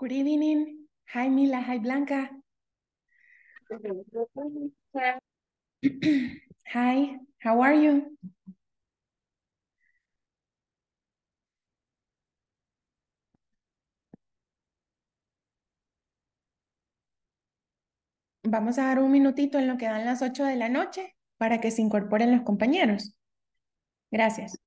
Good evening. Hi, Mila. Hi, Blanca. Hi, how are you? Vamos a dar un minutito en lo que dan las 8 de la noche para que se incorporen los compañeros. Gracias.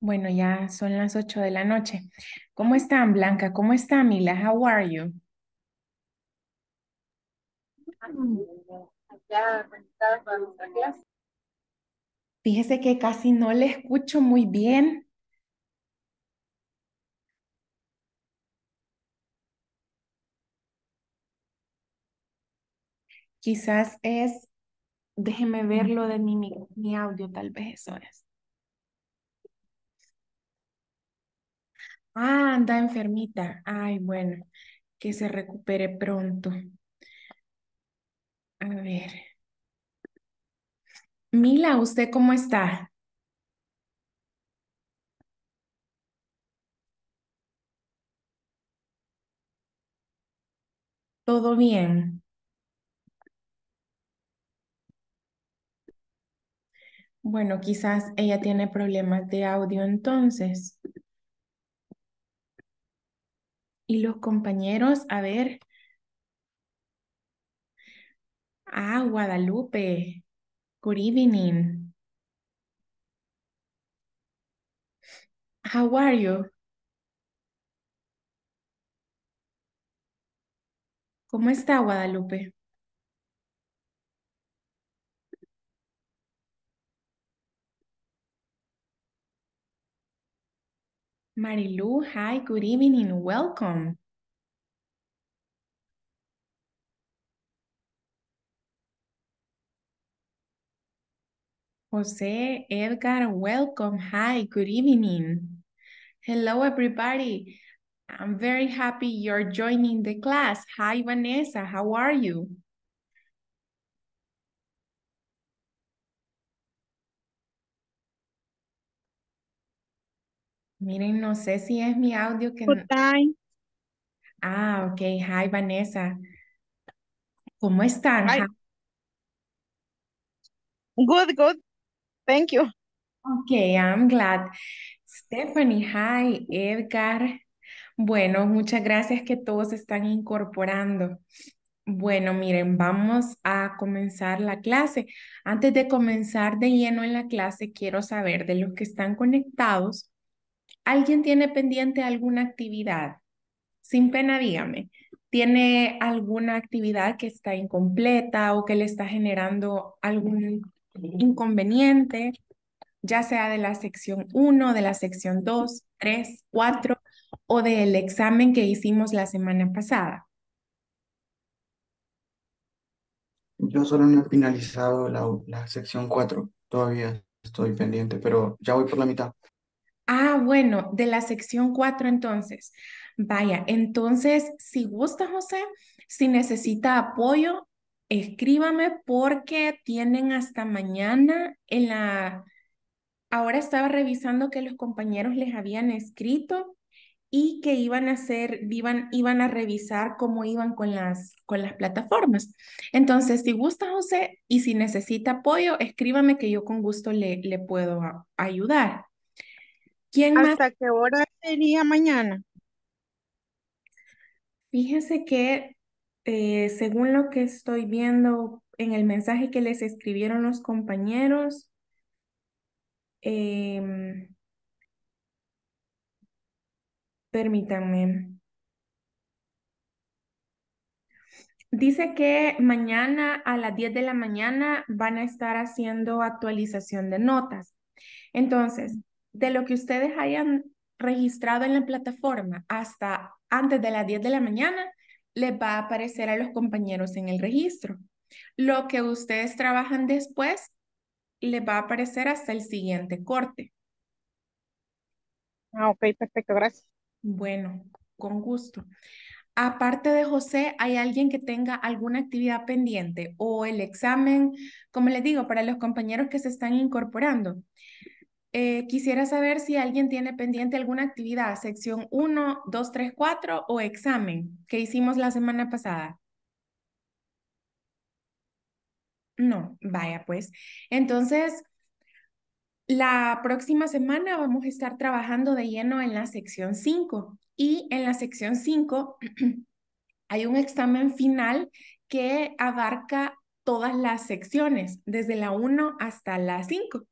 Bueno, ya son las 8 de la noche. ¿Cómo están, Blanca? ¿Cómo está, Mila? How are you? Ya conectadas para nuestra clase. Fíjese que casi no le escucho muy bien. Quizás es, déjeme verlo de mi audio, tal vez eso es. Ah, anda enfermita. Ay, bueno, que se recupere pronto. A ver. Mila, ¿usted cómo está? ¿Todo bien? Bueno, quizás ella tiene problemas de audio entonces. Y los compañeros, a ver. Ah, Guadalupe. Good evening. How are you? ¿Cómo está, Guadalupe? Marilu, hi, good evening, welcome. Jose, Edgar, welcome, hi, good evening. Hello, everybody. I'm very happy you're joining the class. Hi, Vanessa, how are you? Miren, no sé si es mi audio que... Good time. Ah, ok. Hi, Vanessa. ¿Cómo están? Hi. Good, good. Thank you. Ok, I'm glad. Stephanie, hi. Edgar. Bueno, muchas gracias que todos están incorporando. Bueno, miren, vamos a comenzar la clase. Antes de comenzar de lleno en la clase, quiero saber de los que están conectados, ¿alguien tiene pendiente alguna actividad? Sin pena, dígame. ¿Tiene alguna actividad que está incompleta o que le está generando algún inconveniente? Ya sea de la sección 1, de la sección 2, 3, 4 o del examen que hicimos la semana pasada. Yo solo no he finalizado la sección 4. Todavía estoy pendiente, pero ya voy por la mitad. Ah, bueno, de la sección 4 entonces. Vaya, entonces, si gusta, José, si necesita apoyo, escríbame porque tienen hasta mañana en la... Ahora estaba revisando que los compañeros les habían escrito y que iban a hacer, iban a revisar cómo iban con las plataformas. Entonces, si gusta, José, y si necesita apoyo, escríbame que yo con gusto le puedo ayudar. ¿Quién más? ¿Hasta qué hora sería mañana? Fíjese que según lo que estoy viendo en el mensaje que les escribieron los compañeros, permítanme. Dice que mañana a las 10 de la mañana van a estar haciendo actualización de notas. Entonces, de lo que ustedes hayan registrado en la plataforma hasta antes de las 10 de la mañana, les va a aparecer a los compañeros en el registro. Lo que ustedes trabajan después, les va a aparecer hasta el siguiente corte. Ah, ok, perfecto, gracias. Bueno, Con gusto. Aparte de José, ¿hay alguien que tenga alguna actividad pendiente o el examen? Como les digo, para los compañeros que se están incorporando, quisiera saber si alguien tiene pendiente alguna actividad, sección 1, 2, 3, 4 o examen que hicimos la semana pasada. No, vaya pues. Entonces, la próxima semana vamos a estar trabajando de lleno en la sección 5. Y en la sección 5 hay un examen final que abarca todas las secciones, desde la 1 hasta la 5.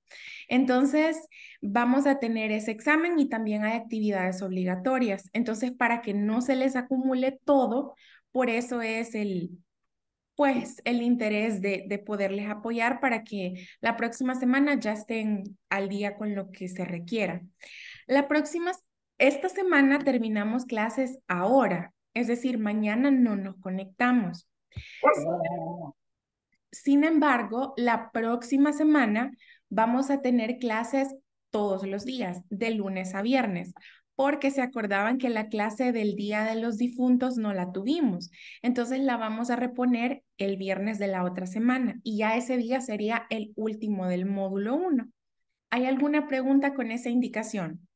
Entonces, vamos a tener ese examen y también hay actividades obligatorias. Entonces, para que no se les acumule todo, por eso es el interés de poderles apoyar para que la próxima semana ya estén al día con lo que se requiera. Esta semana terminamos clases ahora, es decir, mañana no nos conectamos. Sin embargo, la próxima semana vamos a tener clases todos los días, de lunes a viernes, porque se acordaban que la clase del Día de los Difuntos no la tuvimos. Entonces la vamos a reponer el viernes de la otra semana y ya ese día sería el último del módulo 1. ¿Hay alguna pregunta con esa indicación?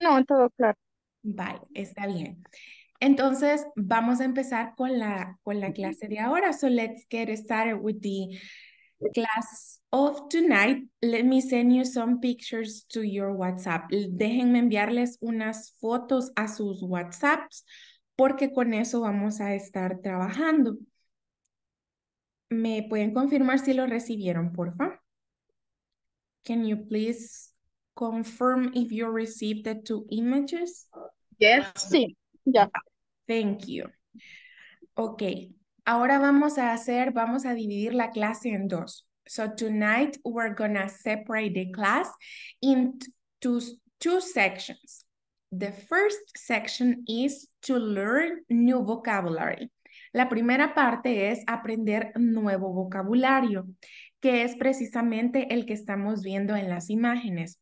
No, todo claro. Vale, está bien. Entonces, vamos a empezar con la clase de ahora. So let's get started with the class of tonight. Let me send you some pictures to your WhatsApp. Déjenme enviarles unas fotos a sus WhatsApps porque con eso vamos a estar trabajando. ¿Me pueden confirmar si lo recibieron, por favor? Can you please confirm if you received the two images? Yes, sí, ya. Yeah. Thank you. Ok, ahora vamos a dividir la clase en dos. So tonight we're gonna separate the class into two sections. The first section is to learn new vocabulary. La primera parte es aprender nuevo vocabulario, que es precisamente el que estamos viendo en las imágenes.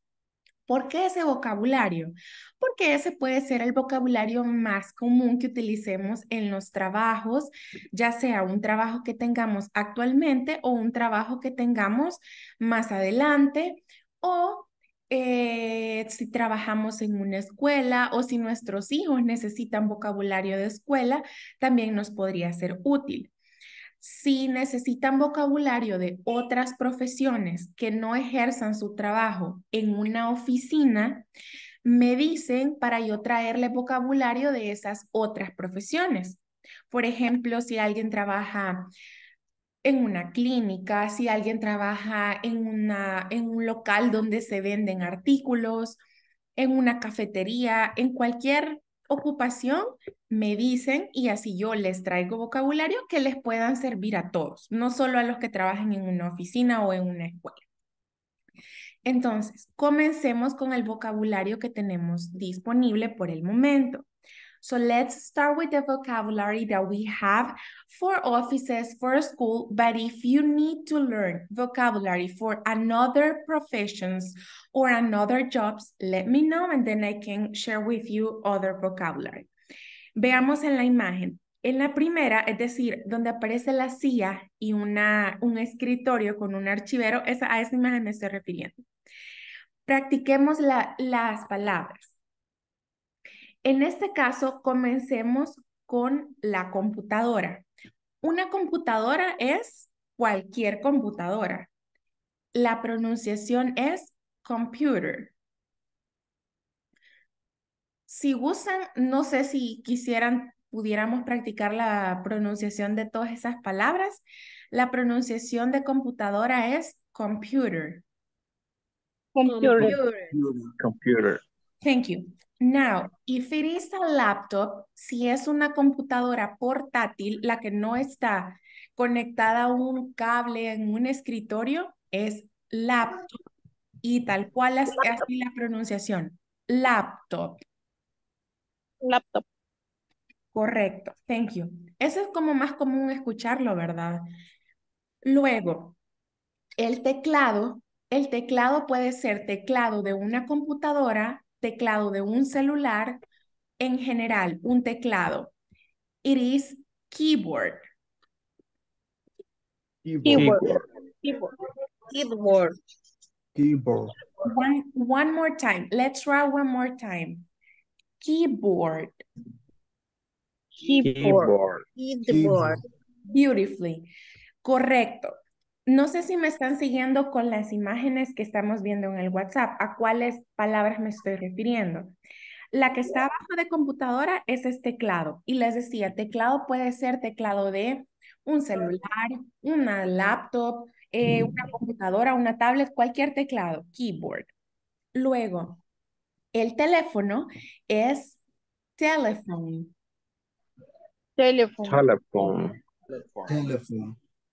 ¿Por qué ese vocabulario? Porque ese puede ser el vocabulario más común que utilicemos en los trabajos, ya sea un trabajo que tengamos actualmente o un trabajo que tengamos más adelante, o si trabajamos en una escuela o si nuestros hijos necesitan vocabulario de escuela, también nos podría ser útil. Si necesitan vocabulario de otras profesiones que no ejerzan su trabajo en una oficina, me dicen para yo traerle vocabulario de esas otras profesiones. Por ejemplo, si alguien trabaja en una clínica, si alguien trabaja en un local donde se venden artículos, en una cafetería, en cualquier ocupación, me dicen y así yo les traigo vocabulario que les puedan servir a todos, no solo a los que trabajen en una oficina o en una escuela. Entonces, comencemos con el vocabulario que tenemos disponible por el momento. So let's start with the vocabulary that we have for offices, for school, but if you need to learn vocabulary for another professions or another jobs, let me know and then I can share with you other vocabulary. Veamos en la imagen. En la primera, es decir, donde aparece la silla y un escritorio con un archivero, a esa imagen me estoy refiriendo. Practiquemos las palabras. En este caso, comencemos con la computadora. Una computadora es cualquier computadora. La pronunciación es computer. Si gustan, no sé si pudiéramos practicar la pronunciación de todas esas palabras. La pronunciación de computadora es computer. Computer. Thank you. Now, if it is a laptop, si es una computadora portátil, la que no está conectada a un cable en un escritorio, es laptop. Y tal cual así la pronunciación. Laptop. Laptop. Correcto. Thank you. Eso es como más común escucharlo, ¿verdad? Luego, el teclado. El teclado puede ser teclado de una computadora teclado de un celular, en general, un teclado. It is keyboard. Keyboard. One more time. Let's try one more time. Keyboard. Keyboard. Beautifully. Correcto. No sé si me están siguiendo con las imágenes que estamos viendo en el WhatsApp. ¿A cuáles palabras me estoy refiriendo? La que está abajo de computadora es teclado. Y les decía, teclado puede ser teclado de un celular, una laptop, una computadora, una tablet, cualquier teclado, keyboard. Luego, el teléfono es telephone.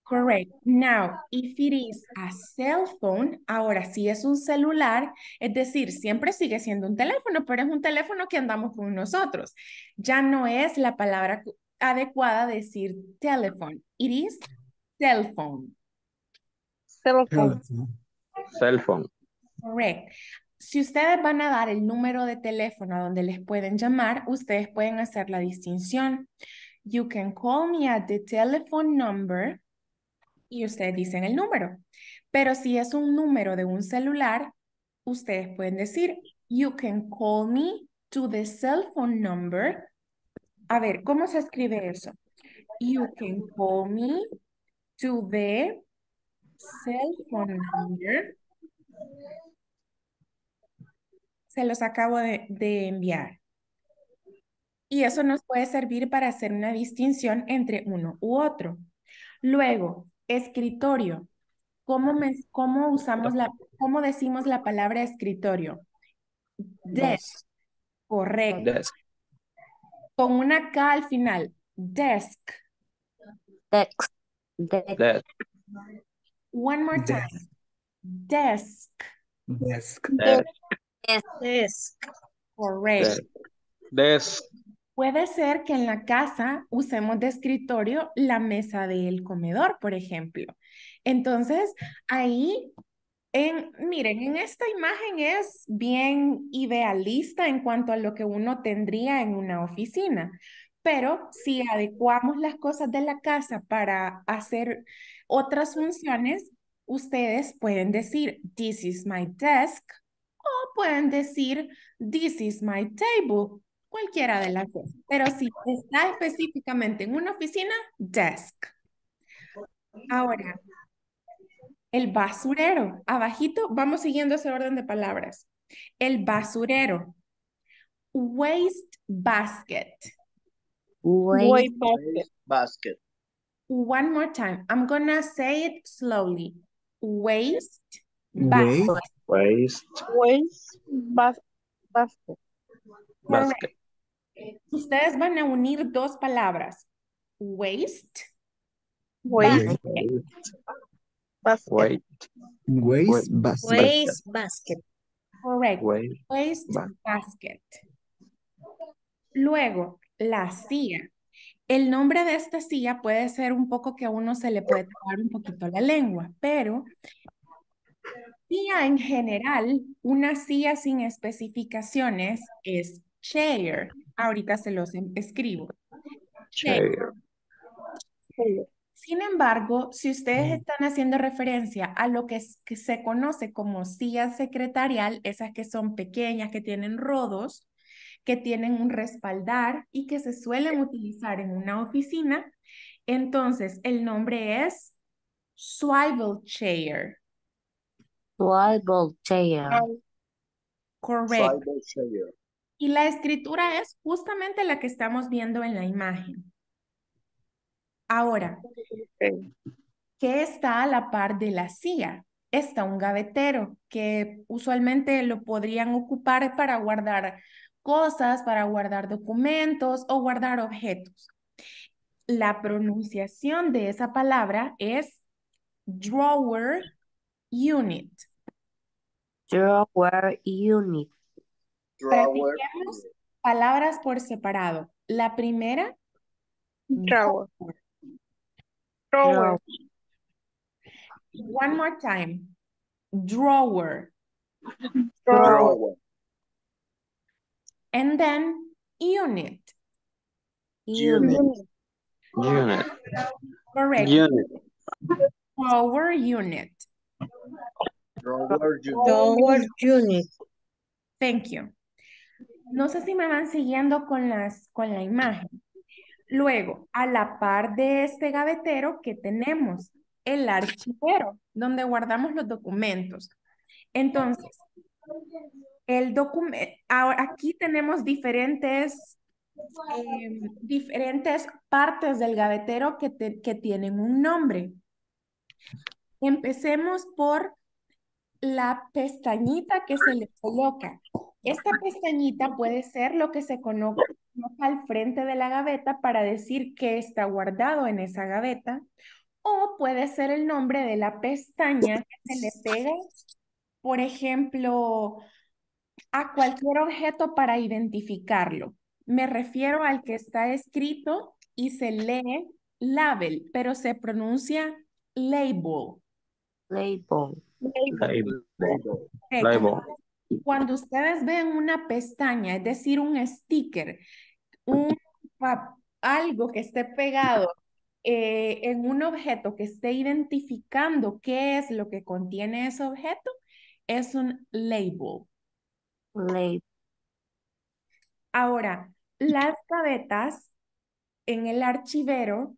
Correct. Now, if it is a cell phone, ahora si es un celular, es decir, siempre sigue siendo un teléfono, pero es un teléfono que andamos con nosotros. Ya no es la palabra adecuada decir telephone. It is cell phone. Correct. Si ustedes van a dar el número de teléfono a donde les pueden llamar, ustedes pueden hacer la distinción. You can call me at the telephone number. Y ustedes dicen el número. Pero si es un número de un celular, ustedes pueden decir, you can call me to the cell phone number. A ver, ¿cómo se escribe eso? You can call me to the cell phone number. Se los acabo de enviar. Y eso nos puede servir para hacer una distinción entre uno u otro. Luego, escritorio. ¿Cómo decimos la palabra escritorio? Desk. Correcto. Desk. Con una K al final. Desk. Desk. One more time. Desk. Desk. Correcto. Desk. Puede ser que en la casa usemos de escritorio la mesa del comedor, por ejemplo. Entonces, ahí, miren, en esta imagen es bien idealista en cuanto a lo que uno tendría en una oficina. Pero si adecuamos las cosas de la casa para hacer otras funciones, ustedes pueden decir, this is my desk, o pueden decir, this is my table. Cualquiera de las dos. Pero si está específicamente en una oficina, desk. Ahora, el basurero. Abajito, vamos siguiendo ese orden de palabras. El basurero. Waste basket. Waste basket. One more time. I'm gonna say it slowly. Waste basket. Waste basket. Ustedes van a unir dos palabras. Waste basket. Correcto. Waste basket. Luego, la silla. El nombre de esta silla puede ser un poco que a uno se le puede trabar un poquito la lengua, pero silla en general, una silla sin especificaciones es chair. Ahorita se los escribo. Chair. Sin embargo, si ustedes están haciendo referencia a lo que se conoce como silla secretarial, esas que son pequeñas, que tienen rodos, que tienen un respaldar y que se suelen utilizar en una oficina, entonces el nombre es swivel chair. Correcto. Y la escritura es justamente la que estamos viendo en la imagen. Ahora, ¿qué está a la par de la silla? Está un gavetero que usualmente lo podrían ocupar para guardar cosas, para guardar documentos o guardar objetos. La pronunciación de esa palabra es drawer unit. Practiquemos palabras por separado. La primera. Drawer. One more time. Drawer. And then unit. Unit. Correct. Unit. Power unit. Power unit. Thank you. No sé si me van siguiendo con la imagen. Luego, a la par de este gavetero que tenemos, el archivero, donde guardamos los documentos. Entonces, el documento, aquí tenemos diferentes partes del gavetero que tienen un nombre. Empecemos por la pestañita que se le coloca. Esta pestañita puede ser lo que se coloca al frente de la gaveta para decir que está guardado en esa gaveta, o puede ser el nombre de la pestaña que se le pega, por ejemplo, a cualquier objeto para identificarlo. Me refiero al que está escrito y se lee label, pero se pronuncia label. Label. Cuando ustedes ven una pestaña, es decir, un sticker, algo que esté pegado en un objeto que esté identificando qué es lo que contiene ese objeto, es un label. Ahora, las gavetas en el archivero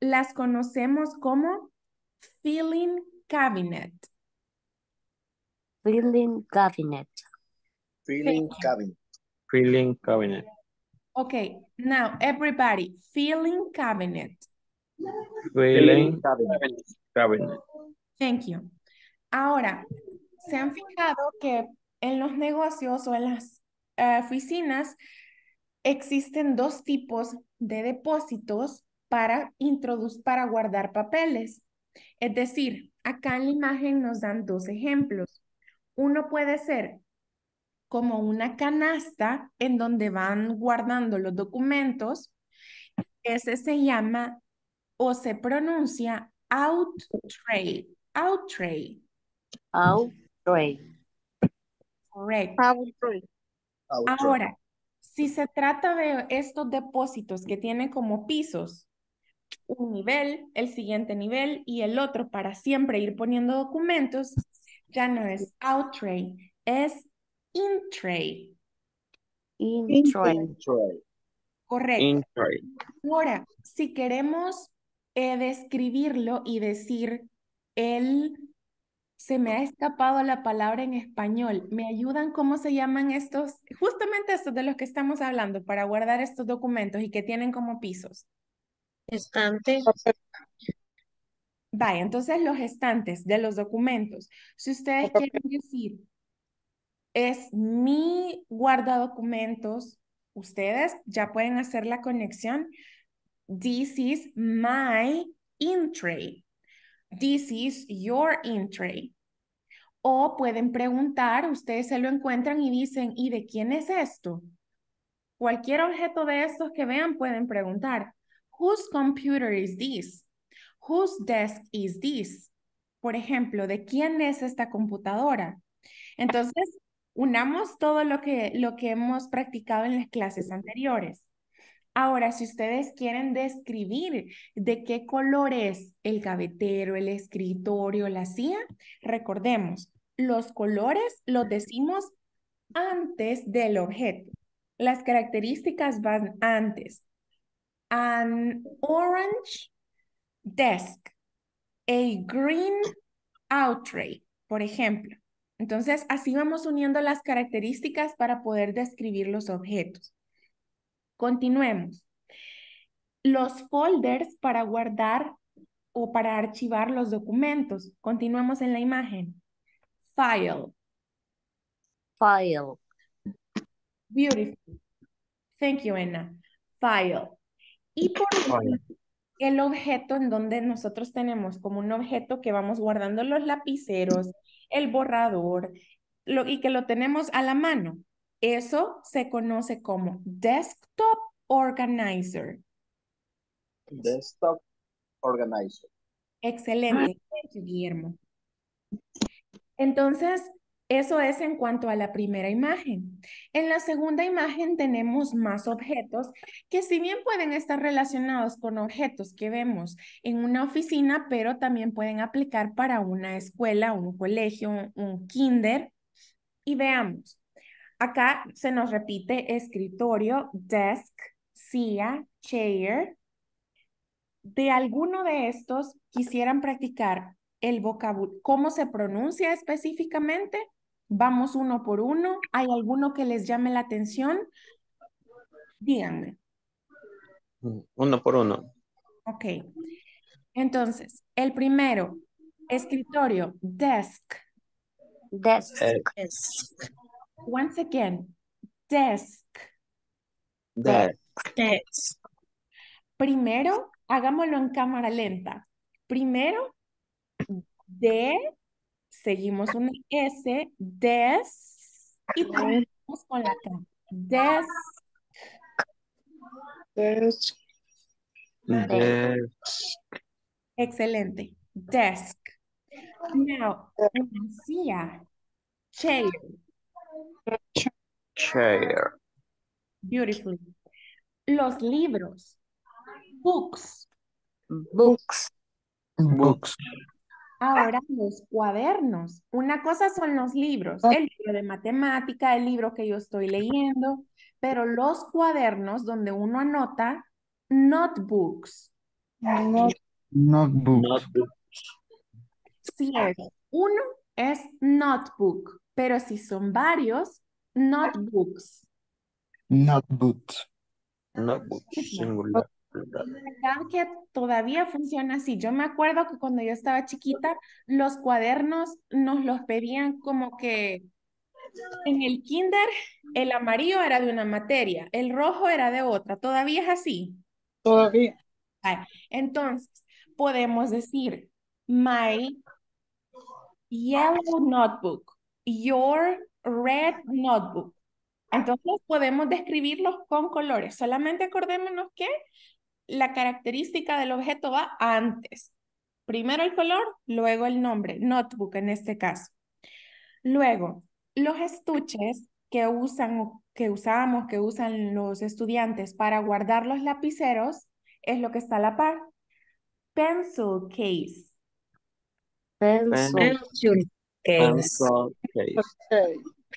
las conocemos como filing cabinet. Filling cabinet. Okay, now everybody, filling cabinet. Filling cabinet. Thank you. Ahora, ¿se han fijado que en los negocios o en las oficinas existen dos tipos de depósitos para guardar papeles? Es decir, acá en la imagen nos dan dos ejemplos. Uno puede ser como una canasta en donde van guardando los documentos. Ese se llama o se pronuncia out tray. Out tray. Out tray. Correcto. Out tray. Ahora, si se trata de estos depósitos que tienen como pisos, un nivel, el siguiente nivel y el otro para siempre ir poniendo documentos, ya no es out tray, es in tray. In tray. Correcto. In tray. Ahora, si queremos describirlo y decir, se me ha escapado la palabra en español, ¿me ayudan cómo se llaman estos? Justamente estos de los que estamos hablando para guardar estos documentos y que tienen como pisos. Estantes. Vaya, entonces los estantes de los documentos. Si ustedes quieren decir, es mi guardadocumentos, ustedes ya pueden hacer la conexión. This is my in tray. This is your in tray. O pueden preguntar, ustedes se lo encuentran y dicen, ¿y de quién es esto? Cualquier objeto de estos que vean pueden preguntar. Whose computer is this? Whose desk is this? Por ejemplo, ¿de quién es esta computadora? Entonces, unamos todo lo que hemos practicado en las clases anteriores. Ahora, si ustedes quieren describir de qué color es el gavetero, el escritorio, la silla, recordemos, los colores los decimos antes del objeto. Las características van antes. An orange desk, a green out tray, por ejemplo. Entonces, así vamos uniendo las características para poder describir los objetos. Continuemos. Los folders para guardar o para archivar los documentos. Continuemos en la imagen. File. File. Beautiful. Thank you, Anna. File. Y por último, el objeto en donde nosotros tenemos como un objeto que vamos guardando los lapiceros, el borrador, y que lo tenemos a la mano. Eso se conoce como desktop organizer. Desktop organizer. Excelente. Gracias, Guillermo. Entonces, Eso es en cuanto a la primera imagen. En la segunda imagen tenemos más objetos que si bien pueden estar relacionados con objetos que vemos en una oficina, pero también pueden aplicar para una escuela, un colegio, un kinder. Y veamos, acá se nos repite escritorio, desk, silla, chair. De alguno de estos quisieran practicar el vocabulario, cómo se pronuncia específicamente. Vamos uno por uno. ¿Hay alguno que les llame la atención? Díganme. Uno por uno. Ok. Entonces, el primero, escritorio, desk. Desk. Once again, desk. Desk. Desk. Primero, hagámoslo en cámara lenta. Primero, de, seguimos una S, des, y terminamos con la K. Des. Desk. Desk. Excelente. Desk. Now, silla. Chair. Chair. Beautiful. Los libros. Books. Books. Books. Ahora los cuadernos. Una cosa son los libros, el libro de matemática, el libro que yo estoy leyendo, pero los cuadernos donde uno anota, notebooks. Notebooks. Si es uno, es notebook, pero si son varios, notebooks. Notebooks. Notebooks, singular. La verdad que todavía funciona así. Yo me acuerdo que cuando yo estaba chiquita, los cuadernos nos los pedían como que en el kinder, el amarillo era de una materia, el rojo era de otra. ¿Todavía es así? Todavía. Entonces, podemos decir, my yellow notebook, your red notebook. Entonces, podemos describirlos con colores. Solamente acordémonos que la característica del objeto va antes. Primero el color, luego el nombre, notebook en este caso. Luego, los estuches que usan los estudiantes para guardar los lapiceros es lo que está a la par. Pencil case. Pencil case.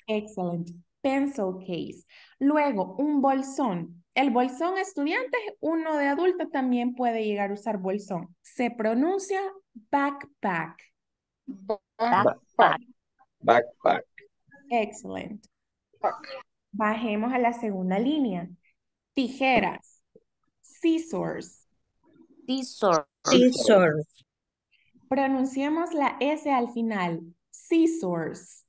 Excelente. Pencil case. Luego, un bolsón. El bolsón estudiante, uno de adulto también puede llegar a usar bolsón. Se pronuncia backpack. Backpack. Backpack. Excelente. Bajemos a la segunda línea. Tijeras. Scissors. Scissors. Scissors. Pronunciamos la S al final. Scissors.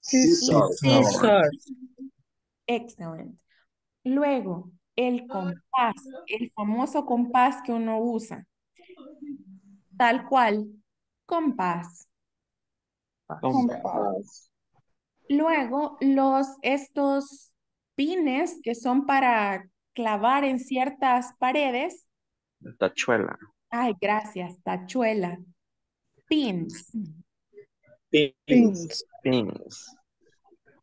Scissors. Scissors. Excelente. Luego, el compás, el famoso compás que uno usa. Tal cual, compás. Compás. Luego, estos pines que son para clavar en ciertas paredes. Tachuela. Ay, gracias, tachuela. Pins. Pins. Pins.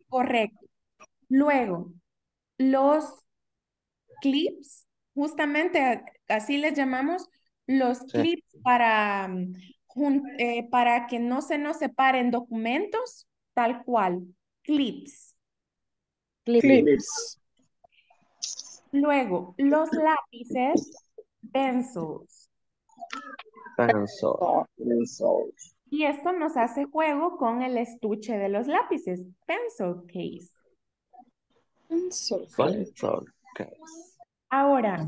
Correcto. Luego, los clips, justamente así les llamamos, los clips para que no se nos separen documentos, tal cual, clips. Clips. Luego, los lápices, pencils. Pencils. Y esto nos hace juego con el estuche de los lápices, pencil case. Ahora,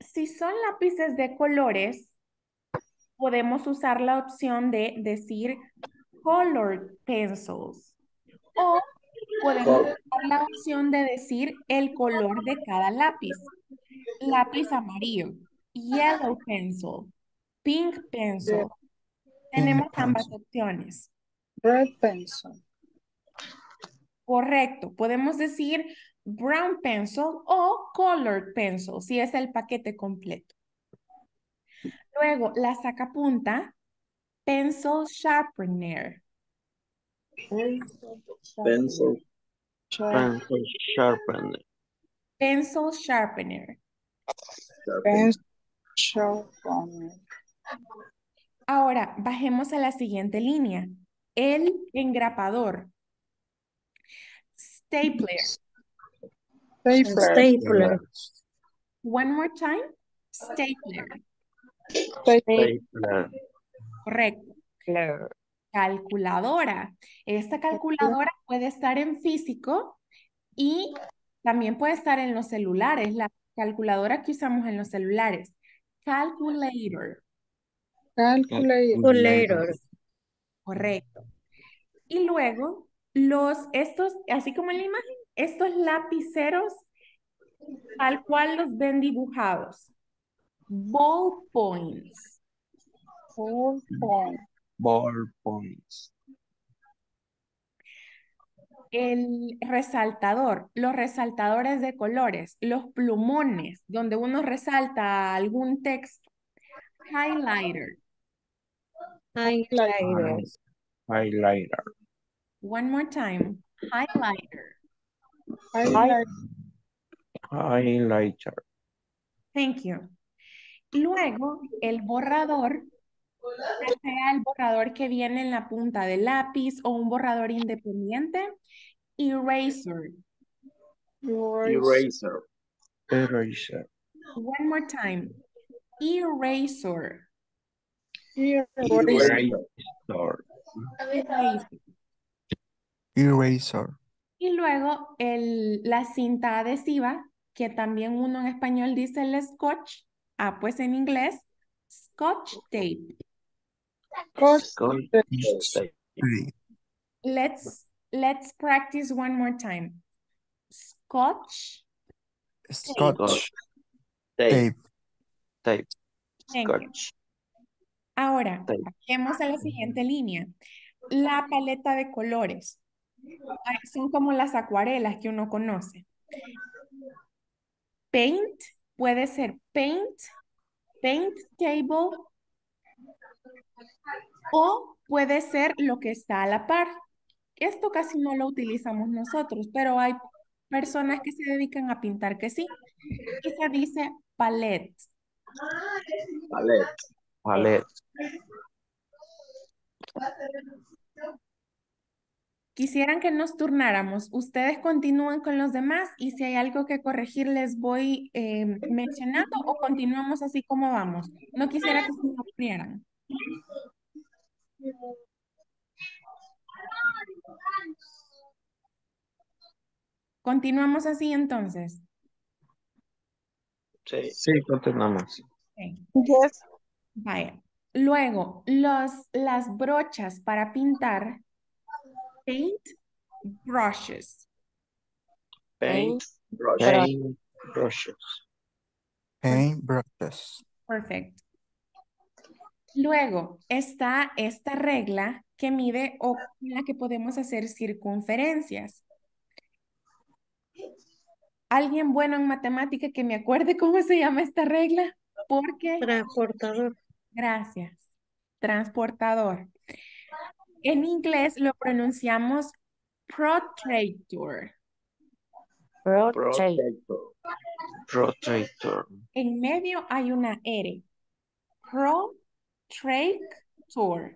si son lápices de colores, podemos usar la opción de decir colored pencils o podemos usar la opción de decir el color de cada lápiz. Lápiz amarillo, yellow pencil, pink pencil. Tenemos ambas opciones. Red pencil. Correcto, podemos decir brown pencil o colored pencil, si es el paquete completo. Luego, la sacapunta, pencil sharpener. Pencil sharpener. Ahora, bajemos a la siguiente línea. El engrapador. Stapler. One more time. Stapler. Correcto. Calculadora. Esta calculadora puede estar en físico y también puede estar en los celulares. La calculadora que usamos en los celulares. Calculator. Correcto. Y luego, estos, así como en la imagen, estos lapiceros, tal cual los ven dibujados. Ballpoints. El resaltador, los resaltadores de colores, los plumones, donde uno resalta algún texto. Highlighter. One more time. Highlighter. Thank you. Luego, el borrador, ya sea el borrador que viene en la punta del lápiz o un borrador independiente. Eraser. One more time. Eraser. Y luego la cinta adhesiva, que también uno en español dice el scotch. Ah, pues en inglés, scotch tape. Let's practice one more time. Scotch tape. Ahora, pasemos a la siguiente línea. La paleta de colores. Son como las acuarelas que uno conoce. Paint, puede ser paint, paint table, o puede ser lo que está a la par. Esto casi no lo utilizamos nosotros, pero hay personas que se dedican a pintar que sí. Y se dice palette. Quisieran que nos turnáramos. Ustedes continúan con los demás y si hay algo que corregir les voy mencionando o continuamos así como vamos. No quisiera que se nos unieran. ¿Continuamos así entonces? Sí, continuamos. Okay. Yes. Vaya. Luego, las brochas para pintar. Paint brushes. Perfecto. Luego está esta regla que mide o con la que podemos hacer circunferencias. ¿Alguien bueno en matemática que me acuerde cómo se llama esta regla? Porque... Transportador. Gracias. Transportador. En inglés lo pronunciamos protractor. Protractor. En medio hay una R. Protractor.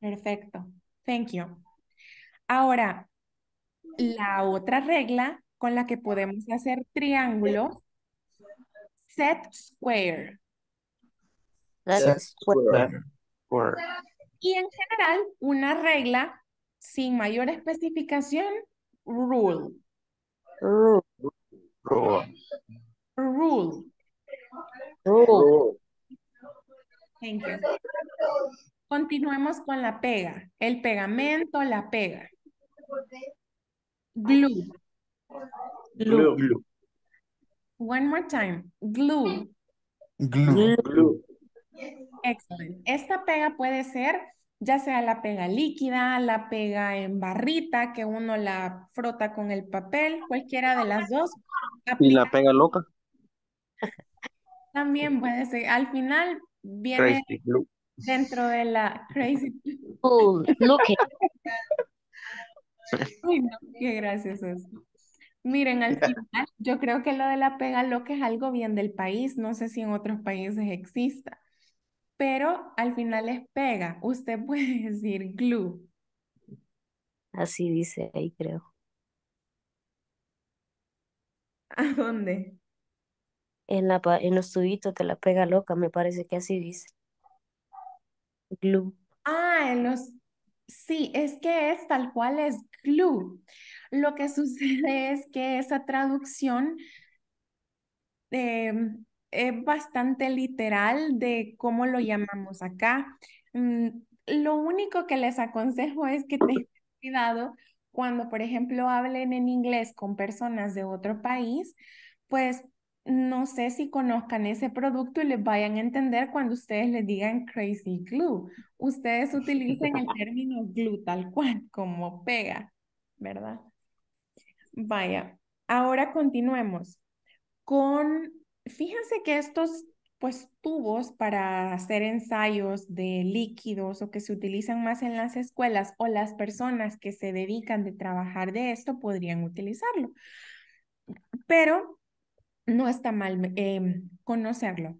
Perfecto. Thank you. Ahora, la otra regla con la que podemos hacer triángulo, set square. Y en general, una regla sin mayor especificación, rule. Thank you. Continuemos con la pega, el pegamento, la pega. Glue. One more time. Glue. Excelente. Esta pega puede ser ya sea la pega líquida, la pega en barrita, que uno la frota con el papel, cualquiera de las dos. ¿Y la pega loca? También puede ser. Al final viene dentro de la crazy. Oh, look it. Ay, no, qué gracioso esto. Miren, al final, yo creo que lo de la pega loca es algo bien del país. No sé si en otros países exista. Pero al final es pega. Usted puede decir glue. Así dice ahí, creo. ¿A dónde? En los tubitos de la pega loca, me parece que así dice. Glue. Ah, en los... Sí, es que es tal cual, es glue. Lo que sucede es que esa traducción es bastante literal de cómo lo llamamos acá. Lo único que les aconsejo es que tengan cuidado cuando, por ejemplo, hablen en inglés con personas de otro país, pues no sé si conozcan ese producto y les vayan a entender cuando ustedes les digan crazy glue. Ustedes utilizan el término glue tal cual, como pega, ¿verdad? Vaya, ahora continuemos con, fíjense que estos pues tubos para hacer ensayos de líquidos o que se utilizan más en las escuelas o las personas que se dedican de trabajar de esto podrían utilizarlo. Pero no está mal conocerlo.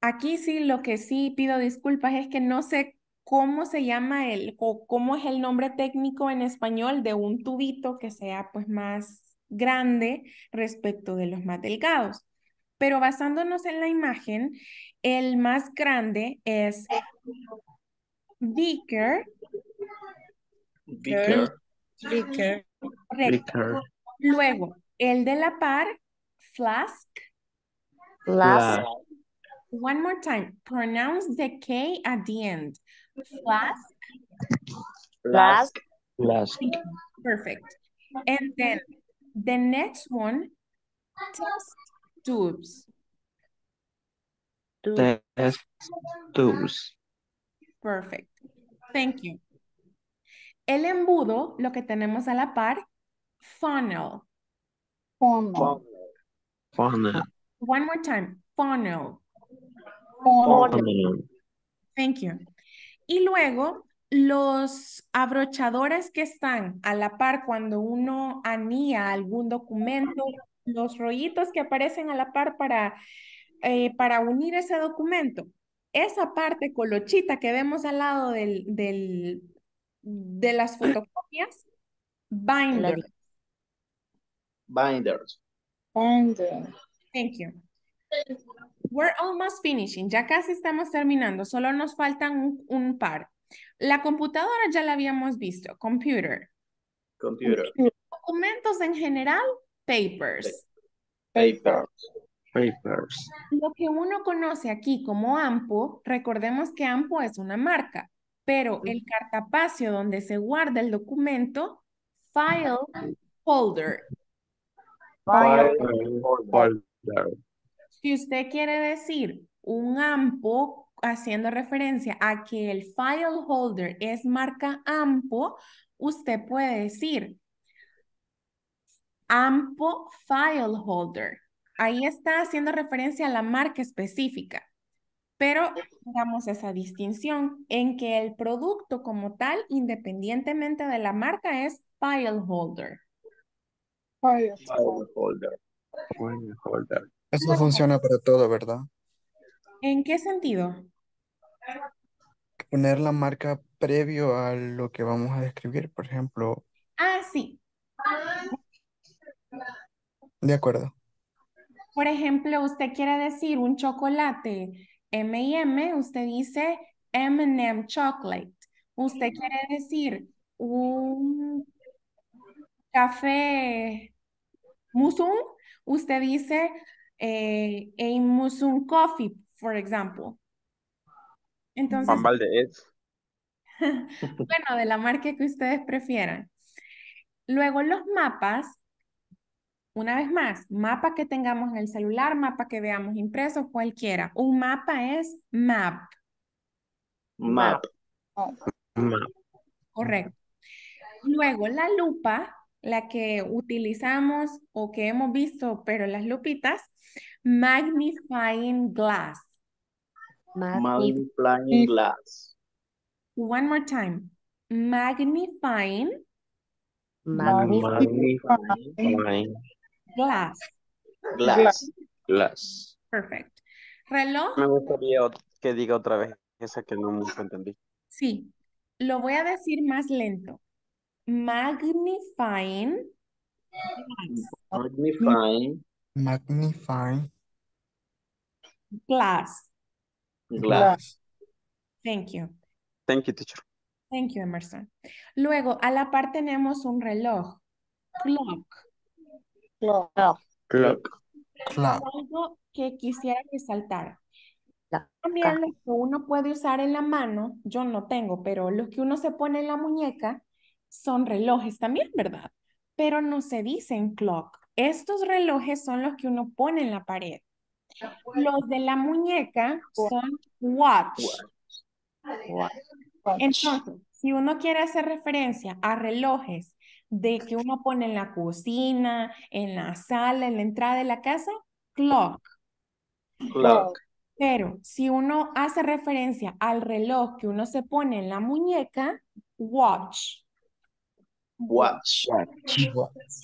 Aquí sí, lo que sí pido disculpas es que no sé cómo se llama o cómo es el nombre técnico en español de un tubito que sea pues más grande respecto de los más delgados. Pero basándonos en la imagen, el más grande es beaker. Beaker. Correcto. Luego, el de la par, flask. Flask. One more time. Pronounce the K at the end. Flask. Flask. Flask. Perfect. And then the next one, test tubes. Test tubes. Perfect. Thank you. El embudo, lo que tenemos a la par, funnel. Funnel. Funnel. One more time. Funnel. Funnel. Thank you. Y luego, los abrochadores que están a la par cuando uno anía algún documento, los rollitos que aparecen a la par para unir ese documento. Esa parte colochita que vemos al lado de las fotocopias, binder. Binders. Thank you. We're almost finishing. Ya casi estamos terminando. Solo nos faltan un par. La computadora ya la habíamos visto. Computer. Computer. Documentos en general. Papers. Papers. Papers. Lo que uno conoce aquí como AMPO, recordemos que AMPO es una marca, pero el cartapacio donde se guarda el documento, file holder. Si usted quiere decir un AMPO haciendo referencia a que el file holder es marca AMPO, usted puede decir AMPO file holder. Ahí está haciendo referencia a la marca específica. Pero hagamos esa distinción en que el producto como tal, independientemente de la marca, es file holder. File holder. Eso funciona para todo, ¿verdad? ¿En qué sentido? Poner la marca previo a lo que vamos a describir, por ejemplo. Ah, sí. De acuerdo. Por ejemplo, usted quiere decir un chocolate M&M, usted dice M&M chocolate. Usted quiere decir un café... Musun, usted dice a Musun coffee, por ejemplo. Entonces, bueno, de la marca que ustedes prefieran. Luego los mapas, una vez más, mapa que tengamos en el celular, mapa que veamos impreso, cualquiera. Un mapa es map. Map. Oh. Map. Correcto. Luego la lupa, la que utilizamos o que hemos visto, pero las lupitas, magnifying glass. Magnifying glass. One more time. Magnifying glass. Glass. Perfect. Reloj. Me gustaría que diga otra vez esa que no mucho entendí. Sí. Lo voy a decir más lento. Magnifying. Magnifying. Glass. Glass. Thank you. Thank you, teacher. Thank you, Emerson. Luego, a la par tenemos un reloj. Clock. Clock. Clock. Clock. Algo que quisiera resaltar. También los que uno puede usar en la mano, yo no tengo, pero los que uno se pone en la muñeca son relojes también, ¿verdad? Pero no se dicen clock. Estos relojes son los que uno pone en la pared. Los de la muñeca son watch. Entonces, si uno quiere hacer referencia a relojes de que uno pone en la cocina, en la sala, en la entrada de la casa, clock. Clock. Pero si uno hace referencia al reloj que uno se pone en la muñeca, watch. Watch.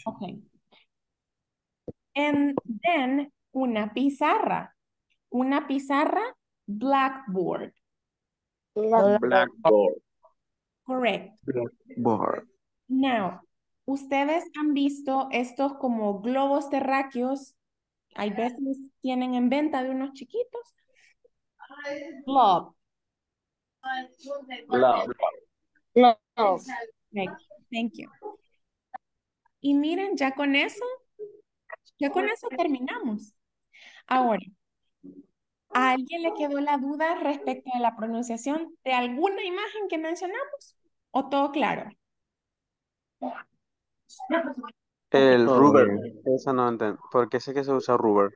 Okay. And then, una pizarra. Una pizarra, blackboard. Blackboard. Correct. Blackboard. Now, ustedes han visto estos como globos terráqueos. Hay veces tienen en venta de unos chiquitos. Globe. Globe. Globe. Thank you. Y miren, ya con eso terminamos. Ahora, ¿a alguien le quedó la duda respecto de la pronunciación de alguna imagen que mencionamos? ¿O todo claro? El rubber, esa no entiendo, porque sé que se usa rubber.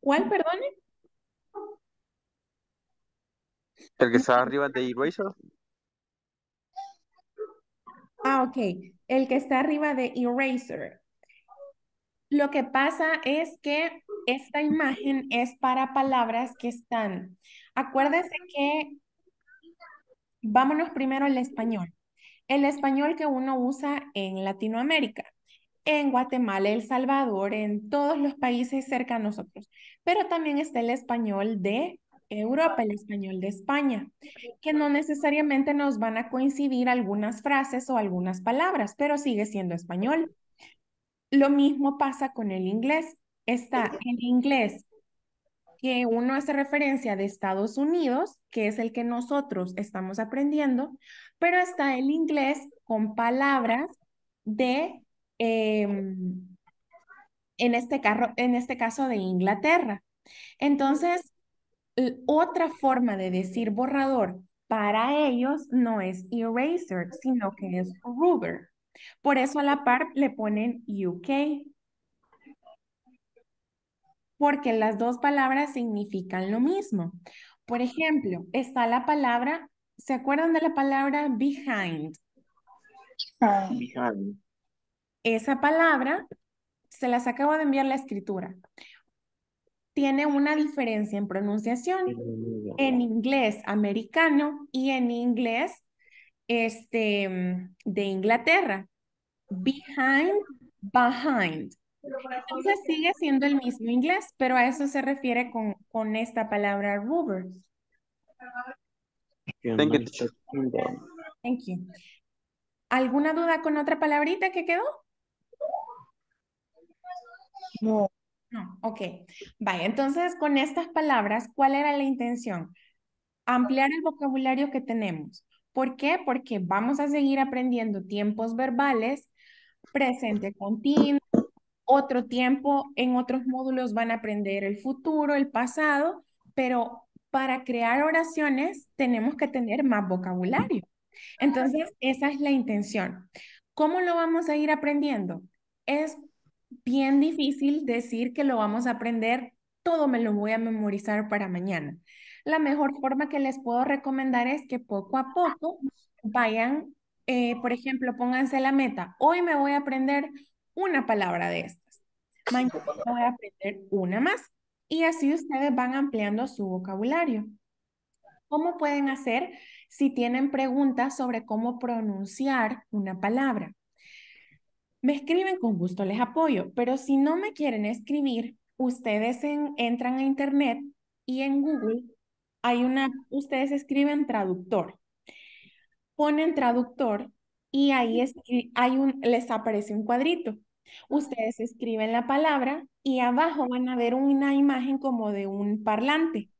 ¿Cuál, perdone? El que está arriba de eraser. Ah, ok. El que está arriba de eraser. Lo que pasa es que esta imagen es para palabras que están. Acuérdense que vámonos primero al español. El español que uno usa en Latinoamérica, en Guatemala, El Salvador, en todos los países cerca a nosotros. Pero también está el español de Europa, el español de España, que no necesariamente nos van a coincidir algunas frases o algunas palabras, pero sigue siendo español. Lo mismo pasa con el inglés. Está el inglés que uno hace referencia de Estados Unidos, que es el que nosotros estamos aprendiendo, pero está el inglés con palabras de, en este caso de Inglaterra. Entonces, otra forma de decir borrador para ellos no es eraser, sino que es rubber. Por eso a la par le ponen UK. Porque las dos palabras significan lo mismo. Por ejemplo, está la palabra, ¿se acuerdan de la palabra behind? Behind. Esa palabra, se las acabo de enviar la escritura. Tiene una diferencia en pronunciación en inglés americano y en inglés de Inglaterra. Behind, behind. Entonces sigue siendo el mismo inglés, pero a eso se refiere con esta palabra rubber. Thank you. Thank you. ¿Alguna duda con otra palabrita que quedó? No. No, ok. Vaya, entonces con estas palabras, ¿cuál era la intención? Ampliar el vocabulario que tenemos. ¿Por qué? Porque vamos a seguir aprendiendo tiempos verbales, presente continuo, otro tiempo, en otros módulos van a aprender el futuro, el pasado, pero para crear oraciones tenemos que tener más vocabulario. Entonces, esa es la intención. ¿Cómo lo vamos a ir aprendiendo? Es bien difícil decir que lo vamos a aprender, todo me lo voy a memorizar para mañana. La mejor forma que les puedo recomendar es que poco a poco vayan, por ejemplo, pónganse la meta. Hoy me voy a aprender una palabra de estas. Mañana voy a aprender una más. y así ustedes van ampliando su vocabulario. ¿Cómo pueden hacer si tienen preguntas sobre cómo pronunciar una palabra? Me escriben, con gusto les apoyo, pero si no me quieren escribir, ustedes entran a internet y en Google hay ustedes escriben traductor. Ponen traductor y ahí les aparece un cuadrito. Ustedes escriben la palabra y abajo van a ver una imagen como de un parlante.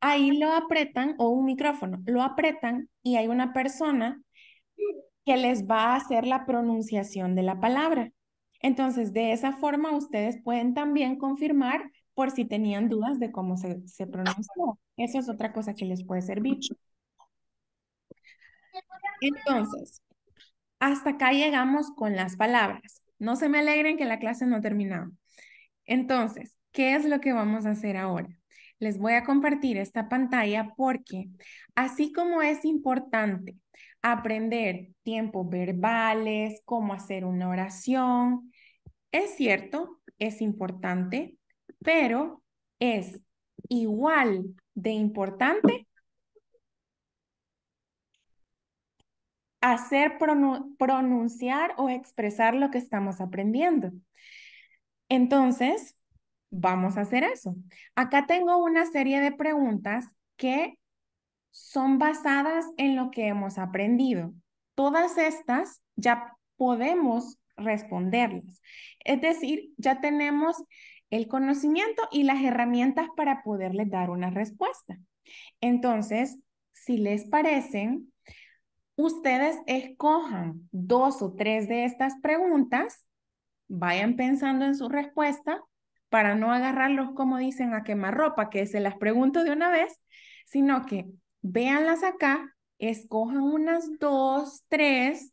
Ahí lo apretan, o un micrófono, lo apretan y hay una persona que les va a hacer la pronunciación de la palabra. Entonces, de esa forma, ustedes pueden también confirmar por si tenían dudas de cómo se pronunció. Eso es otra cosa que les puede servir. Entonces, hasta acá llegamos con las palabras. No se me alegren que la clase no ha terminado. Entonces, ¿qué es lo que vamos a hacer ahora? Les voy a compartir esta pantalla porque así como es importante aprender tiempos verbales, cómo hacer una oración, es cierto, es importante, pero es igual de importante hacer pronunciar o expresar lo que estamos aprendiendo. Entonces, vamos a hacer eso. Acá tengo una serie de preguntas que son basadas en lo que hemos aprendido. Todas estas ya podemos responderlas. Es decir, ya tenemos el conocimiento y las herramientas para poderles dar una respuesta. Entonces, si les parecen, ustedes escojan 2 o 3 de estas preguntas, vayan pensando en su respuesta, para no agarrarlos, como dicen, a quemarropa, que se las pregunto de una vez, sino que véanlas acá, escojan unas 2, 3,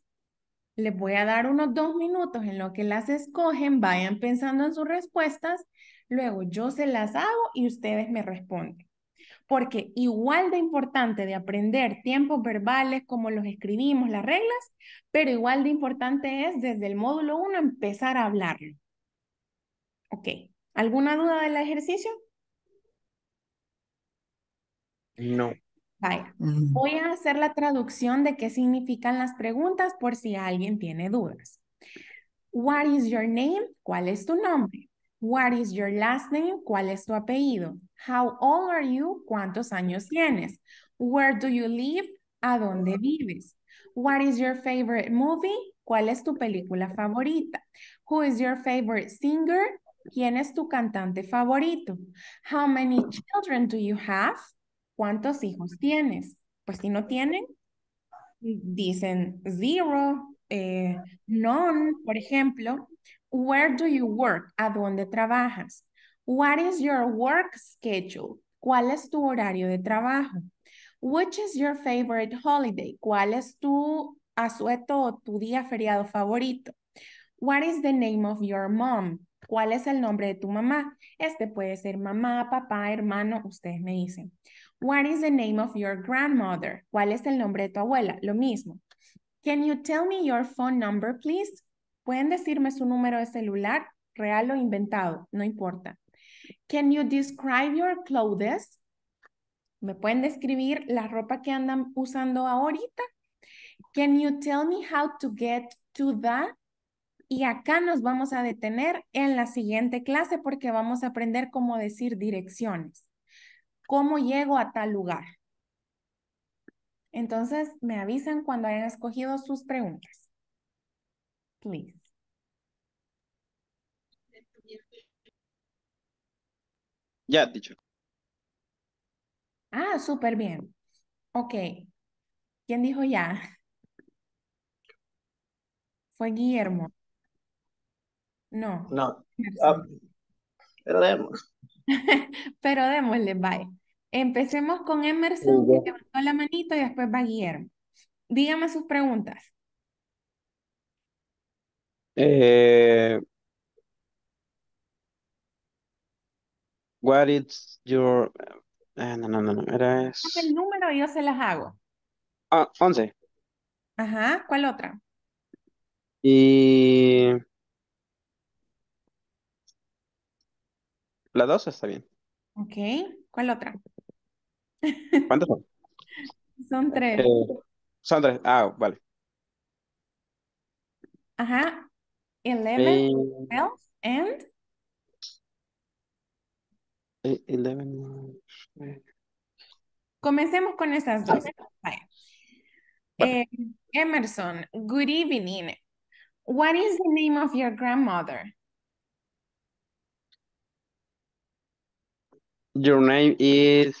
les voy a dar unos 2 minutos en lo que las escogen, vayan pensando en sus respuestas, luego yo se las hago y ustedes me responden. Porque igual de importante de aprender tiempos verbales, como los escribimos, las reglas, pero igual de importante es desde el módulo 1 empezar a hablarlo. Ok. ¿Alguna duda del ejercicio? No. Vaya, voy a hacer la traducción de qué significan las preguntas por si alguien tiene dudas. What is your name? ¿Cuál es tu nombre? What is your last name? ¿Cuál es tu apellido? How old are you? ¿Cuántos años tienes? Where do you live? ¿A dónde vives? What is your favorite movie? ¿Cuál es tu película favorita? Who is your favorite singer? ¿Quién es tu cantante favorito? How many children do you have? ¿Cuántos hijos tienes? Pues si no tienen, dicen 0, none, por ejemplo. Where do you work? ¿A dónde trabajas? What is your work schedule? ¿Cuál es tu horario de trabajo? Which is your favorite holiday? ¿Cuál es tu asueto o tu día feriado favorito? What is the name of your mom? ¿Cuál es el nombre de tu mamá? Este puede ser mamá, papá, hermano, ustedes me dicen. What is the name of your grandmother? ¿Cuál es el nombre de tu abuela? Lo mismo. Can you tell me your phone number, please? ¿Pueden decirme su número de celular? Real o inventado, no importa. Can you describe your clothes? ¿Me pueden describir la ropa que andan usando ahorita? Can you tell me how to get to the... Y acá nos vamos a detener en la siguiente clase porque vamos a aprender cómo decir direcciones. ¿Cómo llego a tal lugar? Entonces, me avisan cuando hayan escogido sus preguntas. Please. Ya, dicho. Ah, súper bien. Ok. ¿Quién dijo ya? Fue Guillermo. No. No. Pero démosle. Pero démosle, bye. Empecemos con Emerson, que levantó la manito, y después va Guillermo. Dígame sus preguntas. What is your... No. El número yo se las hago. 11. Ajá, ¿cuál otra? Y... La 2 está bien. Ok. ¿Cuál otra? ¿Cuántas son? Son tres. Son tres. Ah, vale. Ajá. 11, Eh, 12, and 11, comencemos con esas dos. Vaya. vale. Eh, Emerson, good evening. What is the name of your grandmother? Your name is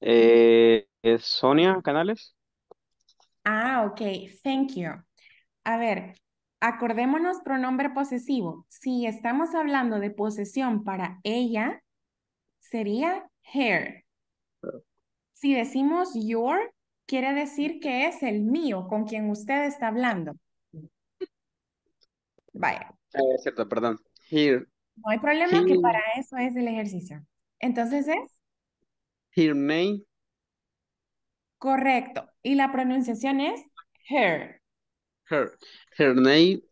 Sonia Canales. Ah, ok. Thank you. A ver, acordémonos pronombre posesivo. Si estamos hablando de posesión para ella, sería her. Si decimos your, quiere decir que es el mío con quien usted está hablando. Vaya, Es cierto, perdón. Here, no hay problema que para he- eso es el ejercicio. Entonces es her name. correcto. Y la pronunciación es her. Her. Her name,